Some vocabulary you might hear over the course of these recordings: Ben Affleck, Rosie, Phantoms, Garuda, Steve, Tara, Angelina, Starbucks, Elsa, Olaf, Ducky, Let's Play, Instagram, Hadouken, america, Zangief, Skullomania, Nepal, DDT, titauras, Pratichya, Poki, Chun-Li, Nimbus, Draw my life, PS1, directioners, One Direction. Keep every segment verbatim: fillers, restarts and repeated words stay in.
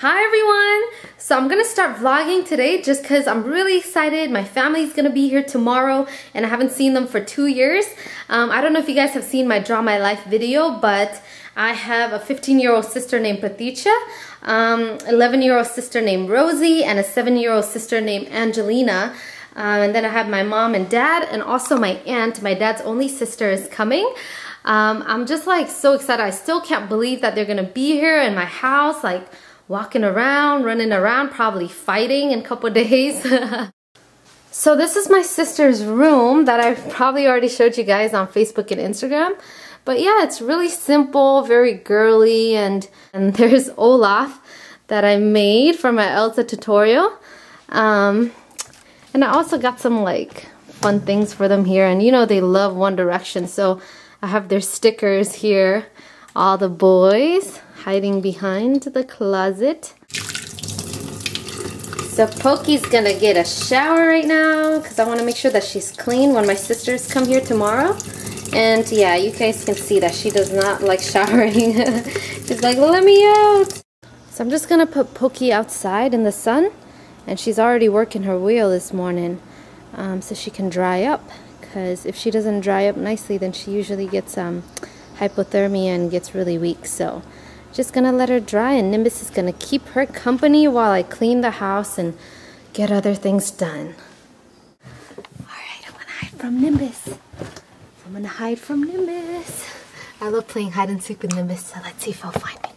Hi everyone! So I'm gonna start vlogging today just because I'm really excited. My family's gonna be here tomorrow and I haven't seen them for two years. Um, I don't know if you guys have seen my Draw My Life video, but I have a fifteen year old sister named Pratichya, um, eleven year old sister named Rosie, and a seven year old sister named Angelina. Um, and then I have my mom and dad, and also my aunt, my dad's only sister, is coming. Um, I'm just like so excited. I still can't believe that they're gonna be here in my house, like walking around, running around, probably fighting in a couple days. So this is my sister's room that I probably already showed you guys on Facebook and Instagram. But yeah, it's really simple, very girly, and, and there's Olaf that I made for my Elsa tutorial. Um, and I also got some like fun things for them here. And you know they love One Direction, so I have their stickers here. All the boys hiding behind the closet. So Poki's gonna get a shower right now because I want to make sure that she's clean when my sisters come here tomorrow. And yeah, you guys can see that she does not like showering. She's like, let me out. So I'm just gonna put Poki outside in the sun, and she's already working her wheel this morning um, so she can dry up, because if she doesn't dry up nicely then she usually gets um hypothermia and gets really weak. So just gonna let her dry, and Nimbus is gonna keep her company while I clean the house and get other things done. Alright, I'm gonna hide from Nimbus. I'm gonna hide from Nimbus. I love playing hide and seek with Nimbus, so let's see if he'll find me.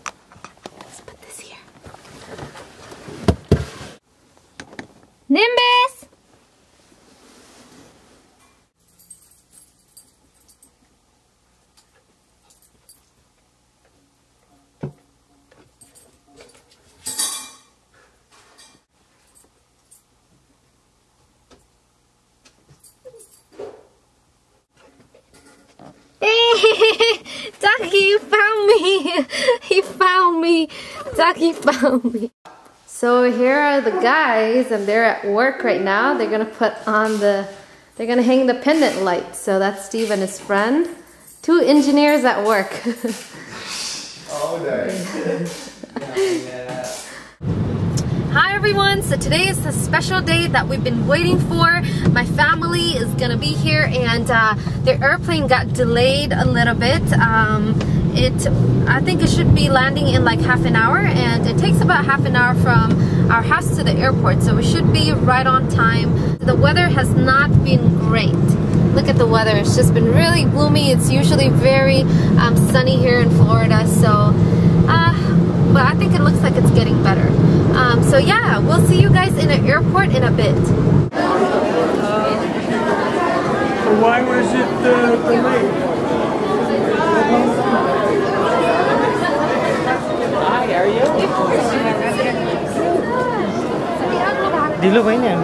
Let's put this here. Nimbus! Ducky found me! He found me! Ducky found me! So here are the guys, and they're at work right now. They're gonna put on the... They're gonna hang the pendant light. So that's Steve and his friend. Two engineers at work. All day. Hi everyone! So today is the special day that we've been waiting for. My family is gonna be here, and uh, their airplane got delayed a little bit. Um, it, I think it should be landing in like half an hour, and it takes about half an hour from our house to the airport, so we should be right on time. The weather has not been great. Look at the weather, it's just been really gloomy. It's usually very um, sunny here in Florida, so uh, but I think it looks like it's getting better. Um, so yeah, we'll see you guys in the airport in a bit. Uh, why was it uh, delayed? Hi, are you? Dilo ba niya?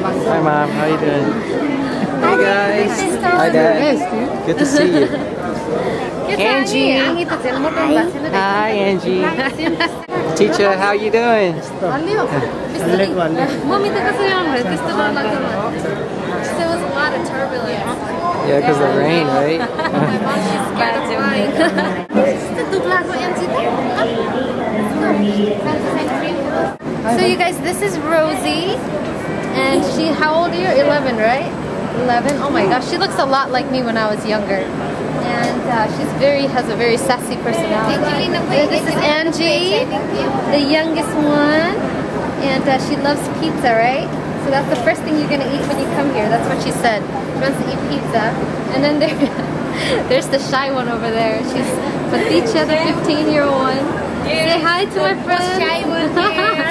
Hi, Mom. How are you doing? Hi, guys. Hi, Dad. Good to see you. Angie! Hi, Angie! Teacher, how you doing? There was a lot of turbulence. Yeah, because of the rain, right? My mom is scared of flying. So you guys, this is Rosie, and she, how old are you? eleven, right? eleven? Oh my gosh, she looks a lot like me when I was younger. And uh, she's very, has a very sassy personality. This is Angie, the youngest one, and uh, she loves pizza, right? So that's the first thing you're gonna eat when you come here. That's what she said. She wants to eat pizza. And then there, there's the shy one over there. She's Pratichya, the fifteen year old one. Yeah. Say hi to my friend. Shy one here.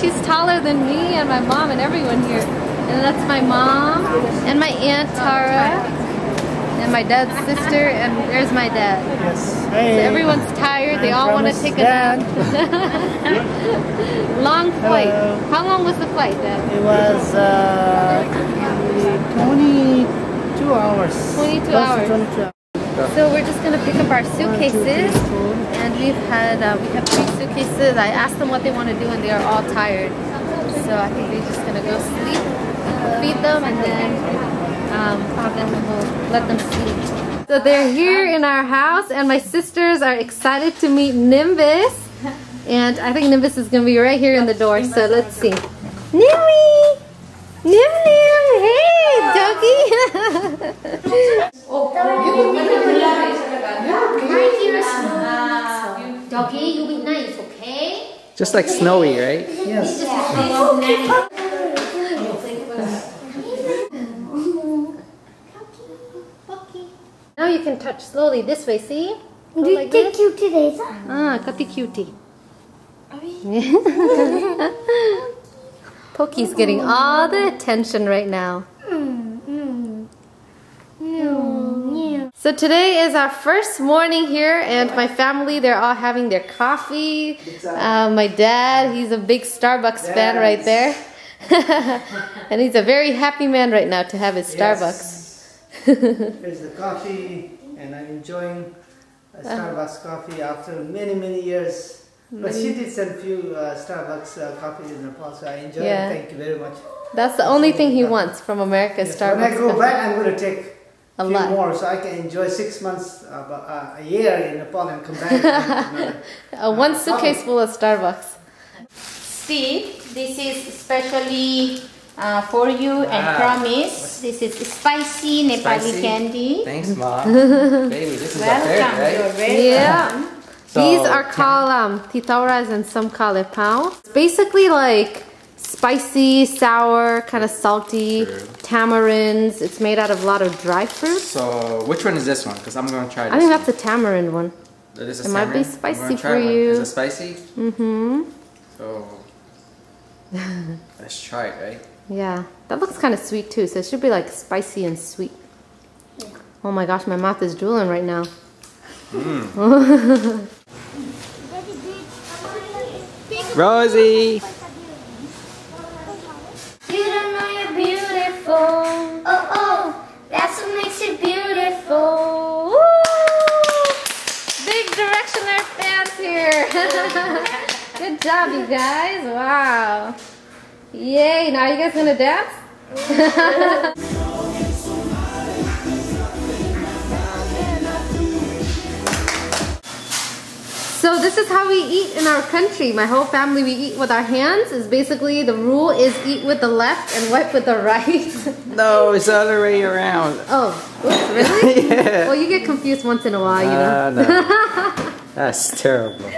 She's taller than me and my mom and everyone here. And that's my mom and my aunt Tara. And my dad's sister, and there's my dad. Yes. Hey. So everyone's tired. They all want to take a nap. Long flight. Hello. How long was the flight, Dad? It was uh, twenty-two hours. twenty-two hours. twenty-two hours. So we're just gonna pick up our suitcases, and we've had uh, we have three suitcases. I asked them what they want to do, and they are all tired. So I think they're just gonna go sleep, feed them, and then. Um, let them sleep. So they're here in our house, and my sisters are excited to meet Nimbus. And I think Nimbus is going to be right here in the door, so let's see. Nimmy! Nim Nim! Hey, Ducky! Ducky, you be nice, okay? Just like Snowy, right? Yes. Now you can touch slowly this way, see? Do you take cutie, Elsa? Ah, cutie cutie. Poki's getting all the attention right now. Mm, mm, mm, yeah. So today is our first morning here, and my family, they're all having their coffee. Uh, my dad, he's a big Starbucks yes. fan right there. And he's a very happy man right now to have his Starbucks. Yes. Here's the coffee, and I'm enjoying a Starbucks coffee after many, many years. But she did send a few uh, Starbucks uh, coffees in Nepal, so I enjoy yeah. it. Thank you very much. That's the That's only thing he coffee. wants from America, yes. Starbucks. When I go coffee. back, I'm going to take a, a few lot. more, so I can enjoy six months, uh, uh, a year in Nepal and come back. And, uh, uh, One suitcase full of Starbucks. See, this is especially uh, for you and ah. promise. This is spicy Nepali spicy. candy. Thanks, Mom. Baby, this is welcome. Our third, right? You're very yeah. welcome. So these are called um, titauras and some call it pao. It's basically like spicy, sour, kind of salty, true. tamarinds. It's made out of a lot of dry fruit. So which one is this one? Because I'm going to try this I think one. that's the tamarind one. It is a it might be spicy for one. you. Is it spicy? Mm-hmm. So let's try it, right? Yeah. That looks kind of sweet too. So it should be like spicy and sweet. Yeah. Oh my gosh, my mouth is drooling right now. Mm. Rosie! You don't know you're beautiful. Oh, oh, that's what makes you beautiful. Woo! Big Directioner fans here. Good job, you guys. Wow. Yay, now you guys gonna dance? So this is how we eat in our country. My whole family, we eat with our hands. Is basically the rule is eat with the left and wipe with the right. No, it's the other way around. Oh, oops, really? Yeah. Well, you get confused once in a while, you know. Uh, no. That's terrible.